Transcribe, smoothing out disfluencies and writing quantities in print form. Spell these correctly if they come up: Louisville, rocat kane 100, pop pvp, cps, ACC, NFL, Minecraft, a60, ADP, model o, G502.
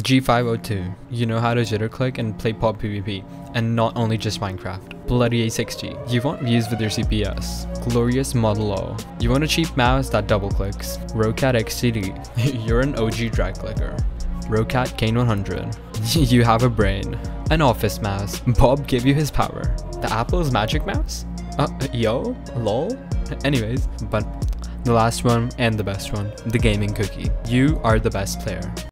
G502, you know how to jitter click and play pop pvp, and not only just Minecraft. Bloody a60, you want views with your cps. Glorious model o, you want a cheap mouse that double clicks. Rocat xcd, you're an og drag clicker. Rocat Kane 100, you have a brain. An office mouse, Bob gave you his power. The Apple's magic mouse? Yo, lol. Anyways, but the last one and the best one, the gaming cookie. You are the best player.